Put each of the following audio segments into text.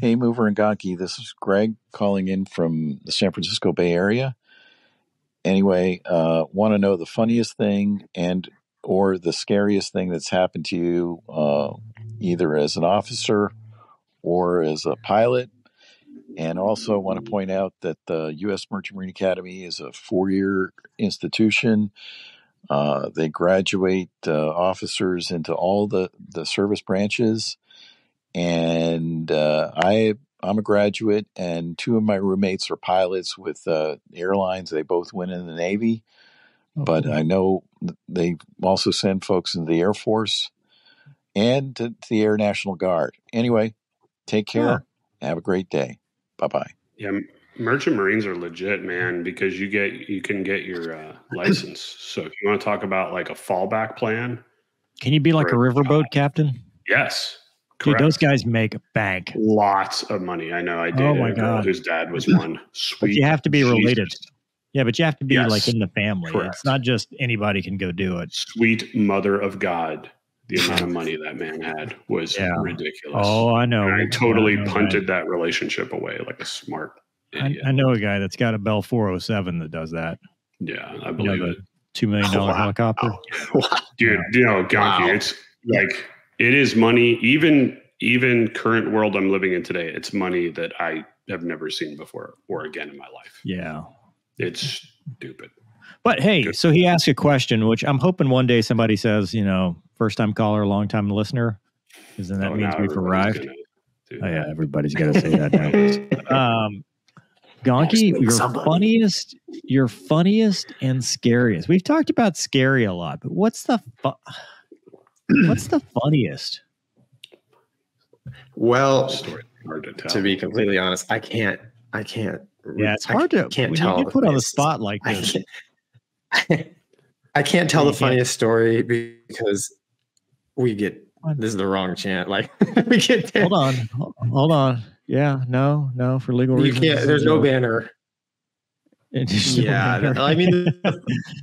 Hey, Mover and Gonky. This is Greg calling in from the San Francisco Bay Area. Anyway, want to know the funniest thing and or the scariest thing that's happened to you, either as an officer or as a pilot. And also want to point out that the U.S. Merchant Marine Academy is a four-year institution. They graduate officers into all the service branches. And I'm a graduate, and two of my roommates are pilots with airlines. They both went in the Navy. Okay. But I know they also send folks into the Air Force and to the Air National Guard. Anyway, take care. Yeah. Have a great day. Bye-bye. Yeah, Merchant Marines are legit, man, because you can get your license. So if you want to talk about like a fallback plan. Can you be like a riverboat captain? Yes. Correct. Dude, those guys make bank. Lots of money. I know. I dated a girl whose dad was one. Sweet. But you have to be related. Yeah, but you have to be like in the family. Correct. It's not just anybody can go do it. Sweet mother of God. The amount of money that man had was ridiculous. Oh, I know. And I totally punted that relationship away like a smart idiot. I know a guy that's got a Bell 407 that does that. Yeah, I believe it. $2 million helicopter. Oh, dude, you know, Gonky, it's like... It is money, even current world I'm living in today, it's money that I have never seen before or again in my life. Yeah. It's stupid. But hey, good. So he asked a question, which I'm hoping one day somebody says, you know, first time caller, long time listener, because then that means we've arrived. Yeah, everybody's got to say that now. Gonky, your funniest and scariest. We've talked about scary a lot, but what's the funniest? Well, to be completely honest, I can't. Yeah, it's hard to. Can't tell. You get put on the spot like this. I can't tell the funniest story because we get. This is the wrong chant. Like we get. Hold on. Yeah, no, for legal reasons. You can't. There's no banner. Yeah, I mean,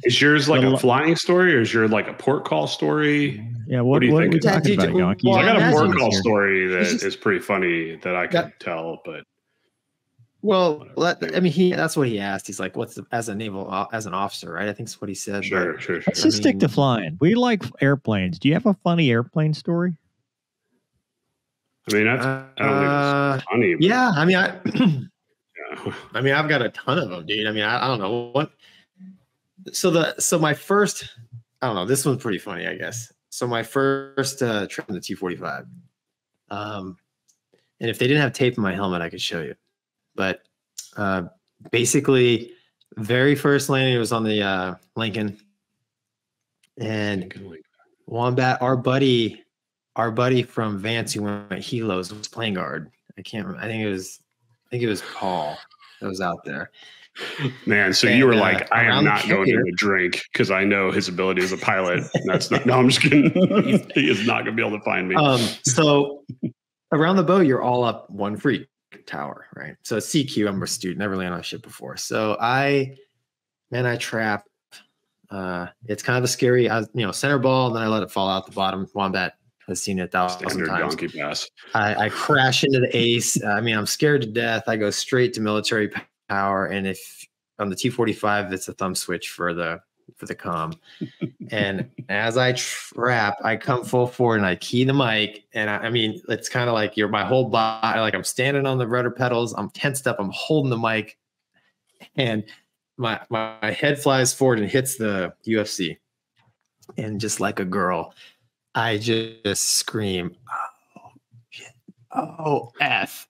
is yours like a flying story or is yours like a port call story? Yeah, what do you think? Well, I got a port call story that is pretty funny that I could tell, but well, I mean, that's what he asked. He's like, "What's as an officer, right?" I think that's what he said. Sure. Let's just stick to flying. We like airplanes. Do you have a funny airplane story? I mean, I don't think it's funny. But yeah, I mean, I mean, I've got a ton of them, dude. I mean, I don't know what. So my first, I don't know. This one's pretty funny, I guess. So my first trip in the T45, and if they didn't have tape in my helmet, I could show you. But basically, very first landing was on the Lincoln, and Wombat, our buddy from Vance who went at Helos was playing guard. I can't remember. I think it was Paul that was out there. Man, so you were like, I am not going to drink because I know his ability as a pilot. That's not. No, I'm just kidding. He is not going to be able to find me. So around the boat, you're all up one free tower, right? So CQ, I'm a student, never landed on a ship before. So I trapped. It's kind of a scary, center ball, and then I let it fall out the bottom. Wombat has seen it 1,000 times. Donkey pass. I crash into the ace. I mean, I'm scared to death. I go straight to military power, and if on the T45, it's a thumb switch for the comm. And as I trap, I come full forward and I key the mic. And I mean, it's kind of like my whole body. Like I'm standing on the rudder pedals. I'm tensed up. I'm holding the mic, and my head flies forward and hits the UFC. And just like a girl, I just scream, "Oh shit! Oh f!"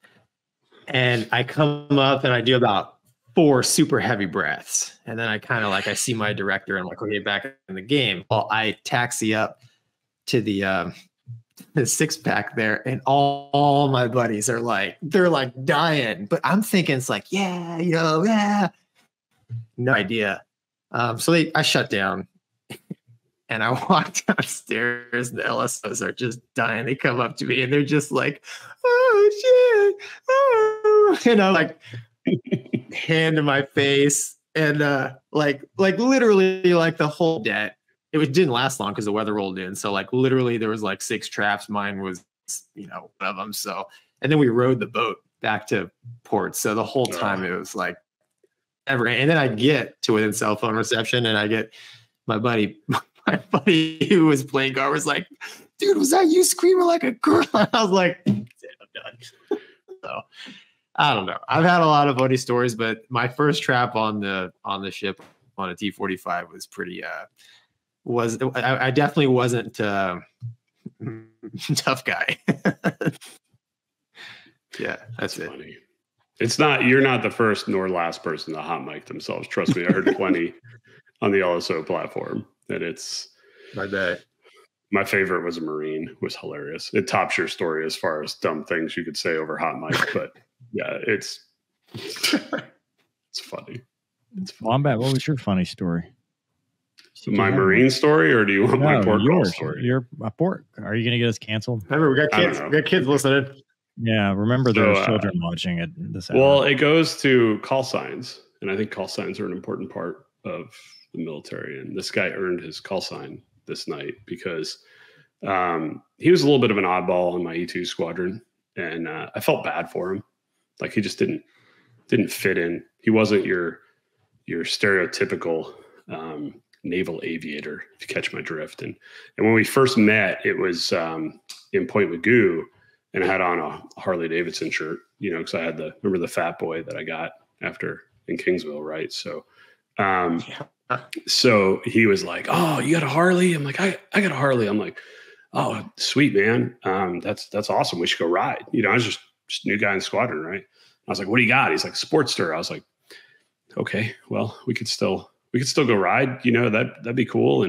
And I come up and I do about 4 super heavy breaths, and then I kind of like I see my director and I'm like, "Okay, back in the game." Well, I taxi up to the six pack there, and all my buddies are like, they're like dying, but I'm thinking it's like, yeah, no idea. So I shut down. And I walk downstairs, and the LSOs are just dying. They come up to me, and they're just like, "Oh, shit. Oh." And I'm like, hand to my face. And like literally, like the whole debt. It didn't last long because the weather rolled in. So, like, literally, there was like 6 traps. Mine was, one of them. So And then we rode the boat back to port. So the whole time it was like ever. And then I get to within cell phone reception, and I get my buddy who was playing guard was like, "Dude, was that you screaming like a girl?" And I was like, "I'm done." So I don't know. I've had a lot of funny stories, but my first trap on the ship on a T45 was pretty. I definitely wasn't tough guy. Yeah, that's it. Funny. It's not, you're not the first nor last person to hot mic themselves. Trust me, I heard plenty on the LSO platform. That it's my day. My favorite was a Marine. It was hilarious. It tops your story as far as dumb things you could say over hot mic, but yeah, it's funny. It's funny. Wombat, what was your funny story? My Marine story, or do you want my port call story? Your port. Are you going to get us canceled? Remember, we got kids listening. Yeah, remember there was children watching it. Well, it goes to call signs, and I think call signs are an important part of the military. And this guy earned his call sign this night because he was a little bit of an oddball in my E2 squadron, and I felt bad for him. Like, he just didn't fit in. He wasn't your stereotypical naval aviator, if you catch my drift. And when we first met, it was in Point Mugu. And I had on a Harley Davidson shirt, you know, because I had remember the fat boy that I got after in Kingsville, right? So, so he was like, "Oh, you got a Harley?" I'm like, I got a Harley." I'm like, "Oh, sweet, man. That's awesome. We should go ride." You know, I was just new guy in squadron, right? I was like, "What do you got?" He's like, "Sportster." I was like, "Okay, well, we could still go ride. You know, that'd be cool."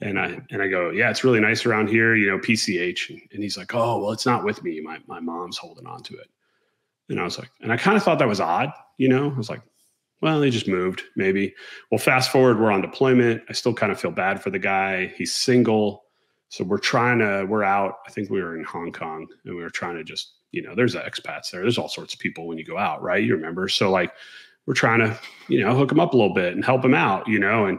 And I go, "Yeah, it's really nice around here, you know, PCH. And he's like, "Oh, well, it's not with me. My mom's holding on to it." And I was like, and I kind of thought that was odd, you know. I was like, well, they just moved, maybe. Well, fast forward, we're on deployment. I still kind of feel bad for the guy. He's single. So we're out. I think we were in Hong Kong, and we were trying to just, you know, there's expats there. There's all sorts of people when you go out, right? You remember. So like, we're trying to, you know, hook him up a little bit and help him out, you know. And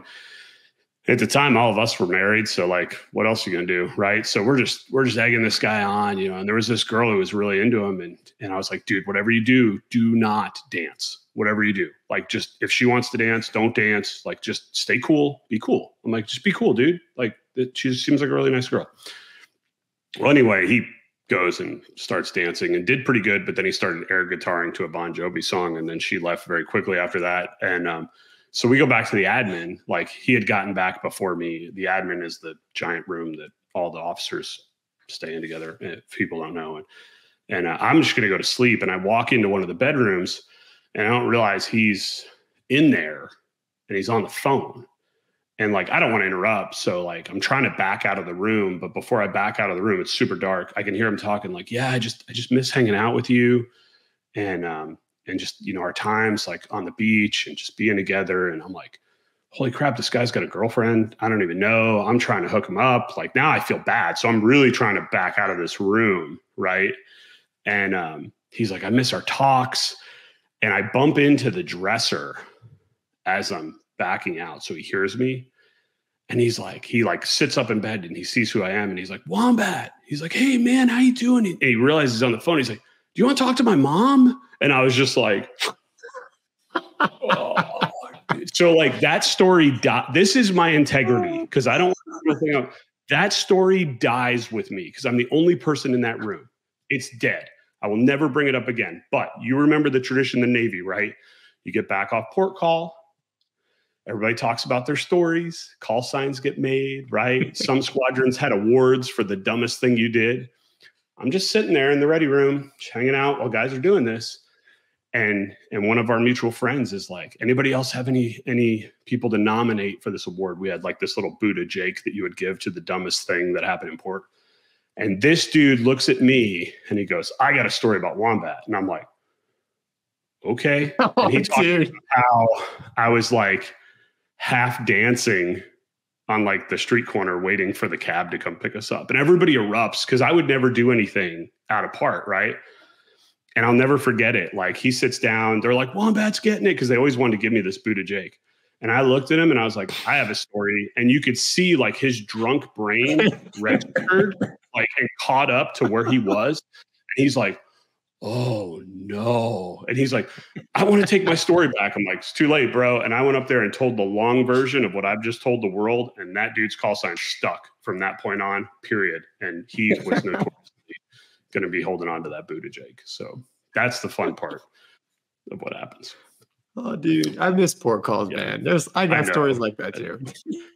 at the time, all of us were married, so like, what else are you gonna do, right? So we're just egging this guy on, you know. And there was this girl who was really into him, and I was like, "Dude, whatever you do, do not dance. Whatever you do, like, just if she wants to dance, don't dance. Like, just stay cool, be cool." I'm like, "Just be cool, dude. Like, she just seems like a really nice girl." Well, anyway, he goes and starts dancing and did pretty good, but then he started air guitaring to a Bon Jovi song, and then she left very quickly after that, and so we go back to the admin. Like, he had gotten back before me. The admin is the giant room that all the officers stay in together, if people don't know. And I'm just going to go to sleep. And I walk into one of the bedrooms, and I don't realize he's in there, and he's on the phone. And like, I don't want to interrupt. So like, I'm trying to back out of the room. But before I back out of the room, it's super dark. I can hear him talking like, "Yeah, I just miss hanging out with you. And just, you know, our times like on the beach and just being together." And I'm like, holy crap, this guy's got a girlfriend. I don't even know. I'm trying to hook him up. Like, now I feel bad. So I'm really trying to back out of this room, right? And he's like, "I miss our talks." And I bump into the dresser as I'm backing out. So he hears me. And he's like, he like sits up in bed and he sees who I am. And he's like, "Wombat." He's like, "Hey, man, how you doing?" And he realizes he's on the phone. He's like, "Do you want to talk to my mom?" And I was just like, oh. So like, that story, this is my integrity, because I don't want anything else. That story dies with me because I'm the only person in that room. It's dead. I will never bring it up again. But you remember the tradition in the Navy, right? You get back off port call. Everybody talks about their stories. Call signs get made, right? Some squadrons had awards for the dumbest thing you did. I'm just sitting there in the ready room, just hanging out while guys are doing this. And one of our mutual friends is like, "Anybody else have any people to nominate for this award?" We had like this little Buddha Jake that you would give to the dumbest thing that happened in port. And this dude looks at me and he goes, "I got a story about Wombat." And I'm like, okay. And he talked about how I was like half dancing on like the street corner waiting for the cab to come pick us up. And everybody erupts because I would never do anything out of part, right? And I'll never forget it. Like, he sits down. They're like, "Wombat's getting it," because they always wanted to give me this Buddha Jake. And I looked at him and I was like, "I have a story." And you could see like his drunk brain registered like and caught up to where he was. And he's like, oh no. And he's like, I want to take my story back. I'm like, it's too late, bro. And I went up there and told the long version of what I've just told the world. And that dude's call sign stuck from that point on, period. And he was notoriously going to be holding on to that Buddha Jake. So that's the fun part of what happens. Oh, dude, I miss port calls, man. There's, I got stories like that too.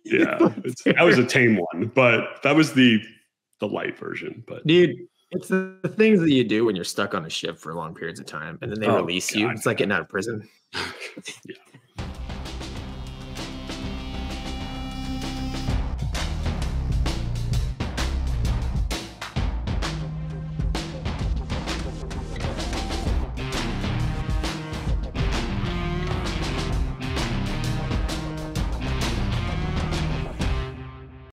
Yeah, that was a tame one, but that was the light version. But dude, it's the things that you do when you're stuck on a ship for long periods of time, and then they release you. It's like getting out of prison. Yeah,